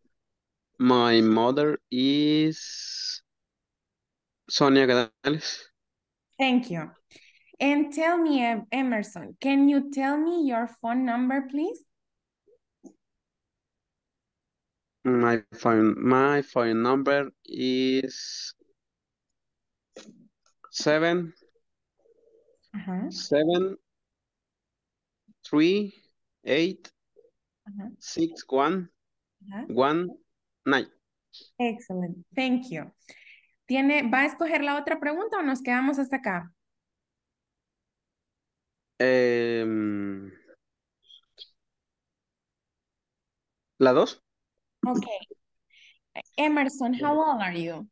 my mother is Sonia Canales. Thank you. And tell me, Emerson, can you tell me your phone number, please? My phone number is seven Ajá, seven three eight ajá, 6 1 ajá. 1 9. Excellent. Thank you. ¿Va a escoger la otra pregunta o nos quedamos hasta acá? Em, ¿La dos? Okay. Emerson, how old are you?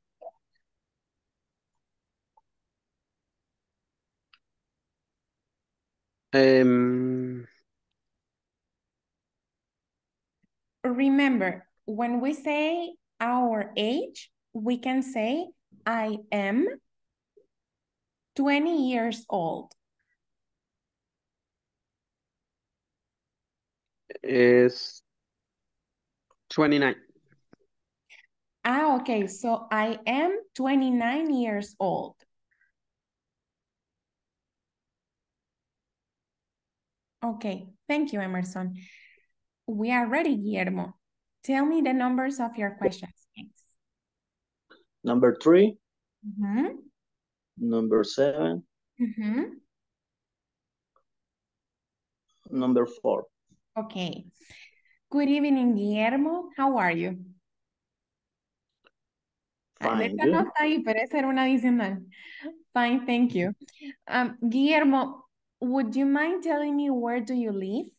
Em, Remember, when we say our age, we can say I am 20 years old. Is 29. Ah, okay. So I am 29 years old. Okay. Thank you, Emerson. We are ready, Guillermo. Tell me the numbers of your questions, please. Number 3, Mhm, number 7, mhm. number 4. Okay. Good evening, Guillermo. How are you? De Fine, esta no you. está ahí, pero esa era una adicional. Fine, thank you. Guillermo, would you mind telling me where do you live?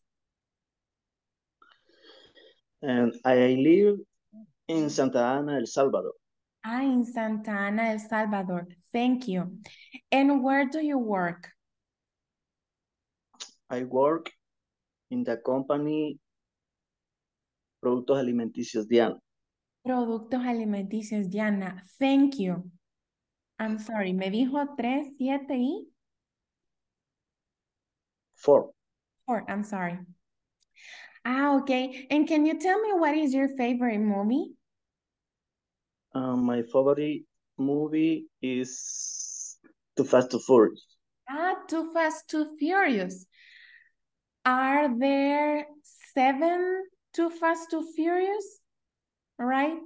And I live in Santa Ana, El Salvador. Ah, in Santa Ana, El Salvador. Thank you. And where do you work? I work in the company Productos Alimenticios Diana. Productos Alimenticios Diana. Thank you. I'm sorry, me dijo 3, 7 y 4. 4. I'm sorry. Ah, okay. And can you tell me what is your favorite movie? My favorite movie is Too Fast, Too Furious. Ah, Too Fast, Too Furious. Are there 7 Too Fast, Too Furious? Right?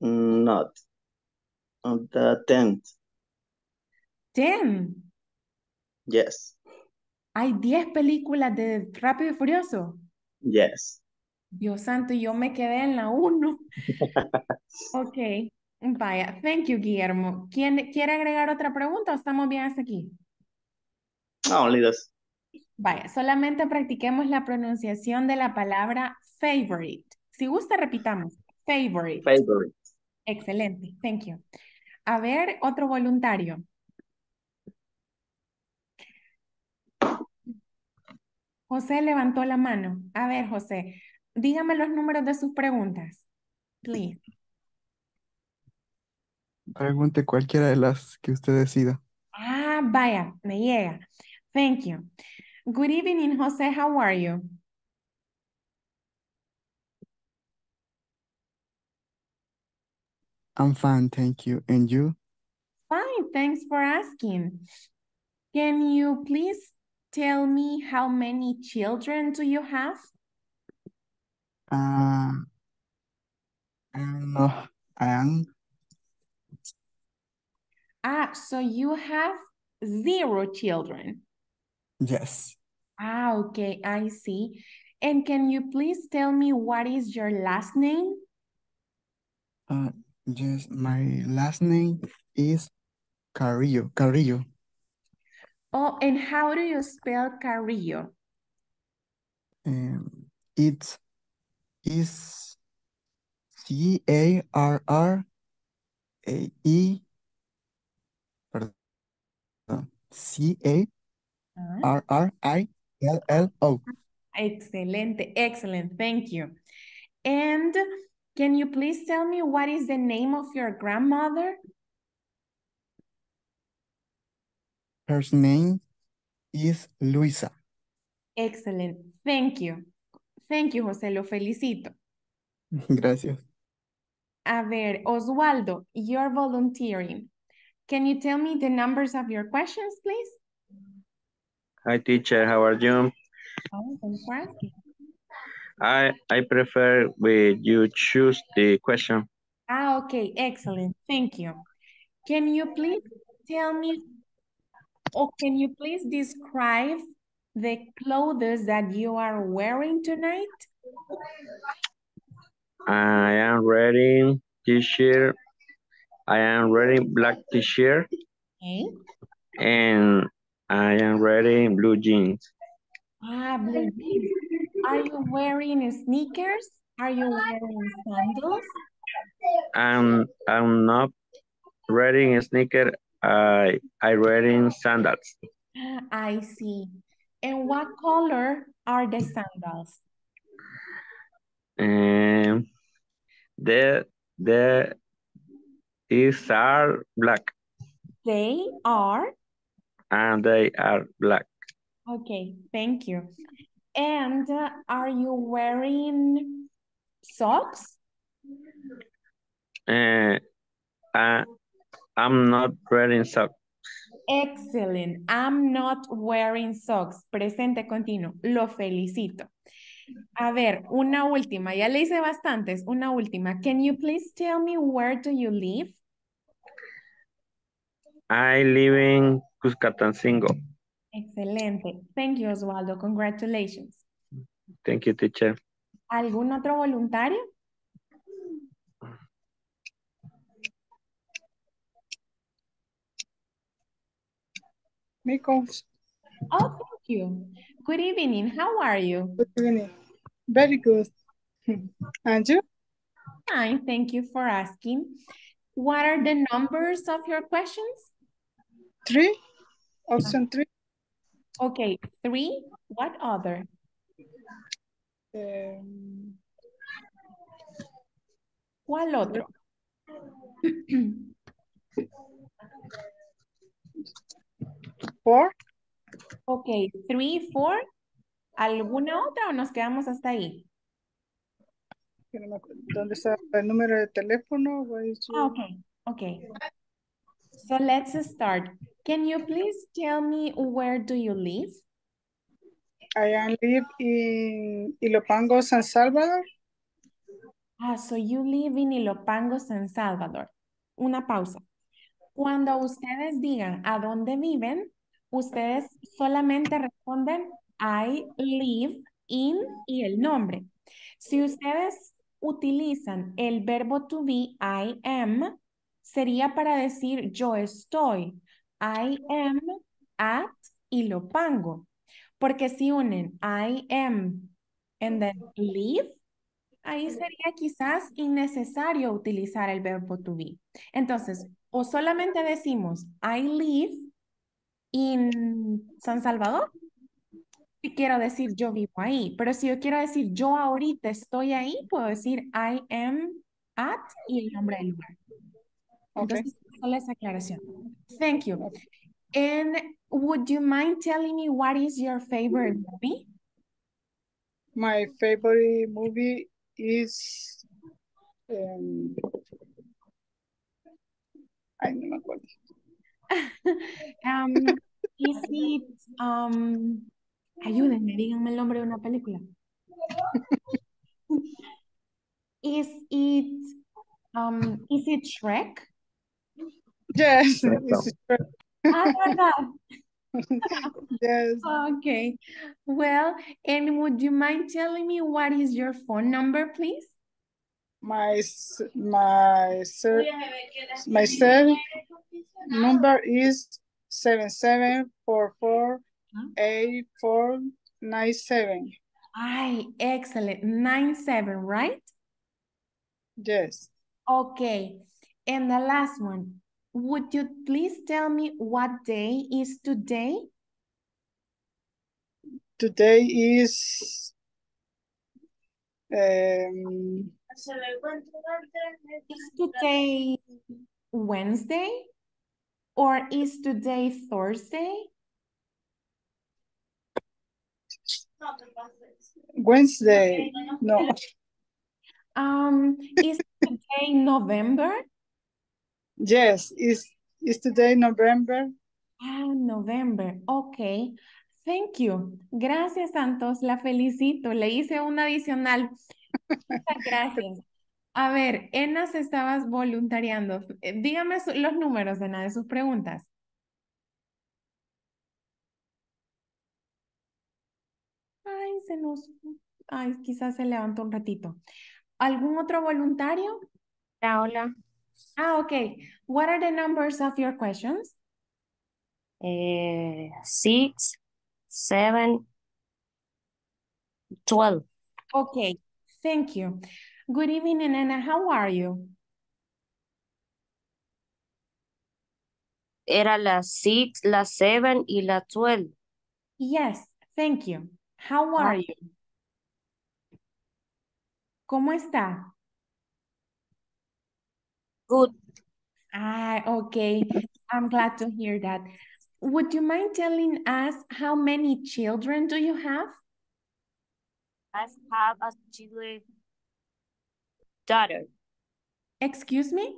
Not on the 10th. 10. Yes, Hay 10 películas de Rápido y Furioso. yes. Dios santo, yo me quedé en la 1. Ok, vaya. Thank you, Guillermo. ¿Quiere agregar otra pregunta o estamos bien hasta aquí? Only this. Vaya, solamente practiquemos la pronunciación de la palabra favorite. Si gusta, repitamos. Favorite. Favorite. Excelente. Thank you. A ver, otro voluntario. José levantó la mano. A ver, José, dígame los números de sus preguntas. Please. Pregunte cualquiera de las que usted decida. Ah, vaya, me llega. Thank you. Good evening, José. How are you? I'm fine, thank you. And you? Thanks for asking. Can you please tell me how many children do you have? So you have 0 children. Yes. Okay, I see. And can you please tell me what is your last name? Yes, my last name is Carrillo. Carrillo. Oh, and how do you spell Carrillo? It is C-A-R-R-I-L-L-O. Excelente, excellent. Thank you. And can you please tell me what is the name of your grandmother? Her name is Luisa. Excellent. Thank you. Thank you, José. Lo felicito. Gracias. A ver, Oswaldo, you're volunteering. Can you tell me the numbers of your questions, please? Hi, teacher. How are you? Oh, thanks for asking. I prefer when you choose the question. Okay. Excellent. Thank you. Can you please tell me, or can you please describe the clothes that you are wearing tonight? I am wearing t-shirt. I am wearing black t-shirt. Okay. And I am wearing blue jeans. Blue jeans. Are you wearing sneakers? Are you wearing sandals? I'm not wearing a sneaker. I wearing sandals. I see. And what color are the sandals? These are black. They are? And they are black. Okay, thank you. And are you wearing socks? I'm not wearing socks. Excellent. I'm not wearing socks. Presente continuo. Lo felicito. A ver, una última. Ya le hice bastantes. Una última. Can you please tell me where do you live? I live in Cuscatancingo. Excelente. Thank you, Oswaldo. Congratulations. Thank you, teacher. ¿Algún otro voluntario? Mikos. Oh, thank you. Good evening. How are you? Good evening. Very good. And you? Fine. Thank you for asking. What are the numbers of your questions? 3. Option 3. Okay. 3. What other? ¿Cuál otro? ¿4? Ok, 3, 4. ¿Alguna otra o nos quedamos hasta ahí? ¿Dónde está el número de teléfono? Ok. So let's start. Can you please tell me where do you live? I live in Ilopango, San Salvador. So you live in Ilopango, San Salvador. Una pausa. Cuando ustedes digan a dónde viven, ustedes solamente responden I live in y el nombre. Si ustedes utilizan el verbo to be, I am, sería para decir yo estoy. I am at Ilopango. Porque si unen I am and then live, ahí sería quizás innecesario utilizar el verbo to be. Entonces, o solamente decimos I live en San Salvador, si quiero decir yo vivo ahí, pero si yo quiero decir yo ahorita estoy ahí, puedo decir I am at y el nombre del lugar. Okay. Entonces, solo esa aclaración. Thank you. And would you mind telling me what is your favorite movie? My favorite movie is I don't know. Um, Is it, ayúdenme, díganme el nombre de una película. Is it Shrek? Yes, it's Shrek. Ah, no. Yes. Okay. Well, and would you mind telling me what is your phone number, please? My cell number is 77448497. Ay, excellent. 97, right? Yes. Okay. And the last one. Would you please tell me what day is today? Today is... is today Wednesday? Or is today Thursday? Wednesday, no. Is today November? Yes, is today November? Ah, November, okay. Thank you. Gracias, Santos, la felicito. Le hice una adicional. Muchas gracias. A ver, Ena, se estabas voluntariando. Dígame los números, Ena, de sus preguntas. Ay, se nos... Ay, quizás se levantó un ratito. ¿Algún otro voluntario? Hola. Ah, ok. What are the numbers of your questions? 6, 7, 12. Okay, thank you. Good evening, Nana. How are you? Era la 6, la 7 y la 12. Yes, thank you. How are you? ¿Cómo está? Good. Ah, okay. I'm glad to hear that. Would you mind telling us how many children do you have? I have a daughter. Excuse me?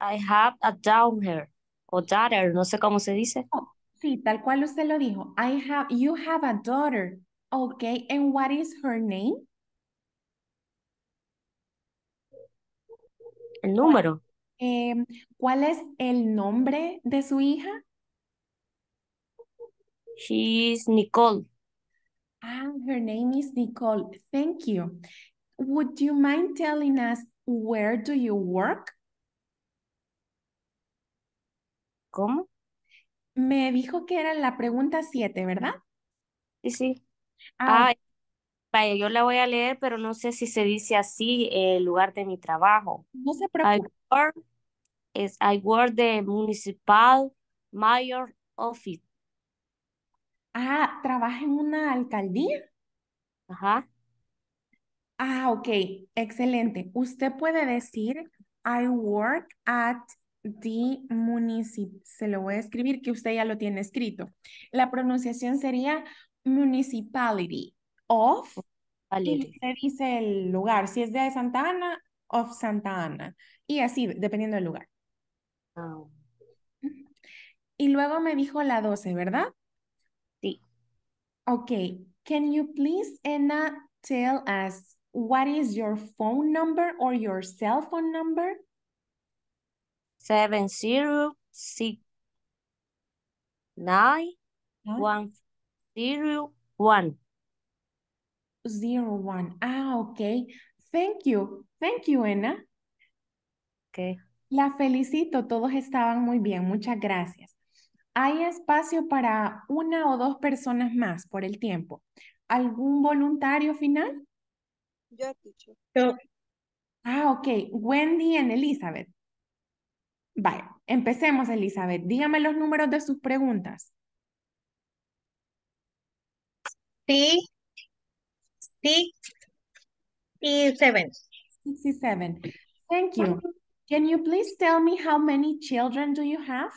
I have a daughter. O daughter, no sé cómo se dice. Oh, sí, tal cual usted lo dijo. You have a daughter. Okay, and what is her name? El número. ¿Cuál es el nombre de su hija? She's Nicole. Ah, her name is Nicole. Thank you. Would you mind telling us where do you work? ¿Cómo? Me dijo que era la pregunta 7, ¿verdad? Sí. Ah, vaya, yo la voy a leer, pero no sé si se dice así el lugar de mi trabajo. No se preocupe. I work the municipal mayor office. Ah, ¿trabaja en una alcaldía? Ajá. Ah, ok, excelente. Usted puede decir, I work at the municipal. Se lo voy a escribir, que usted ya lo tiene escrito. La pronunciación sería municipality of, y usted dice el lugar. Si es de Santa Ana, of Santa Ana. Y así, dependiendo del lugar. Oh. Y luego me dijo la 12, ¿verdad? Okay, can you please, Anna, tell us what is your phone number or your cell phone number? 7069101. 01. Ah, okay. Thank you, Anna. Okay. La felicito. Todos estaban muy bien. Muchas gracias. Hay espacio para una o dos personas más por el tiempo. ¿Algún voluntario final? Yo, teacher. Ah, ok. Wendy y Elizabeth. Vaya, empecemos, Elizabeth. Dígame los números de sus preguntas. Six, 7. 67. Thank you. Can you please tell me how many children do you have?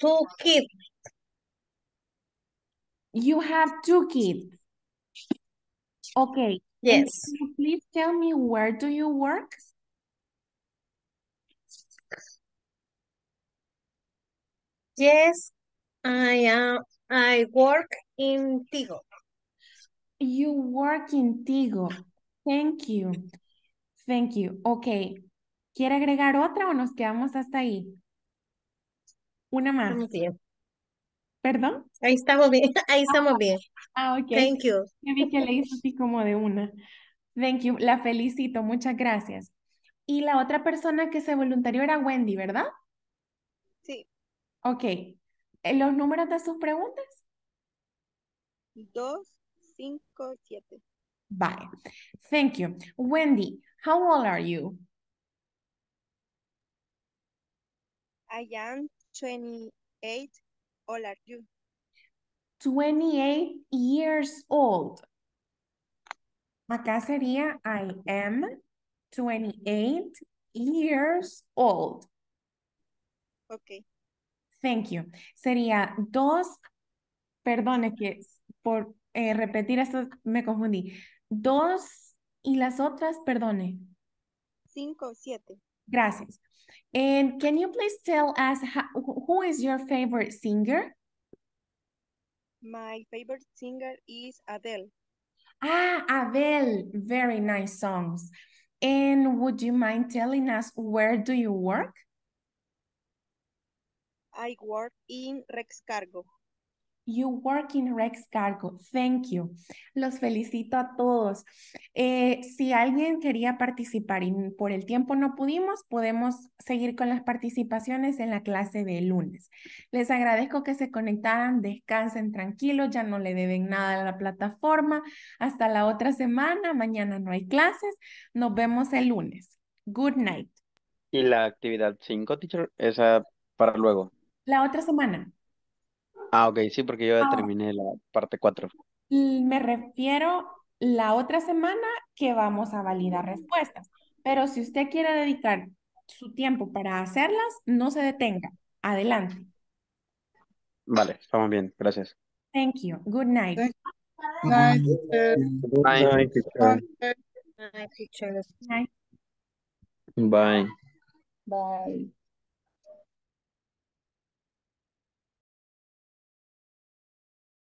2 kids. You have 2 kids. Okay. Yes. Can you please tell me where do you work? Yes, I work in Tigo. You work in Tigo. Thank you. Thank you. Okay. ¿Quiere agregar otra o nos quedamos hasta ahí? Una más. Estamos bien. ¿Perdón? Ahí estamos bien. Ahí estamos bien. Ah, ok. Thank you. Ya vi que le hizo así como de una. Thank you. La felicito. Muchas gracias. Y la otra persona que se voluntarió era Wendy, ¿verdad? Sí. Ok. ¿Los números de sus preguntas? 2, 5, 7. Bye. Thank you. Wendy, how old are you? I am 28. How old are you? 28 years old. Acá sería I am 28 years old. Ok. Thank you. Sería perdone que por repetir esto me confundí. 2 y las otras, perdone. 5, 7. Gracias. And can you please tell us who is your favorite singer? My favorite singer is Adele. Ah, Adele. Very nice songs. And would you mind telling us where do you work? I work in Rex Cargo. You work in Rex Cargo. Thank you. Los felicito a todos. Si alguien quería participar y por el tiempo no pudimos, podemos seguir con las participaciones en la clase de lunes. Les agradezco que se conectaran, descansen tranquilos, ya no le deben nada a la plataforma. Hasta la otra semana, mañana no hay clases. Nos vemos el lunes. Good night. ¿Y la actividad 5, teacher? Esa para luego. La otra semana. Ah, ok, sí, porque yo ya terminé la parte 4. Me refiero la otra semana que vamos a validar respuestas. Pero si usted quiere dedicar su tiempo para hacerlas, no se detenga. Adelante. Vale, estamos bien. Gracias. Thank you. Good night. Night, teacher. Night, teacher. Night, teacher. Night. Bye. Bye.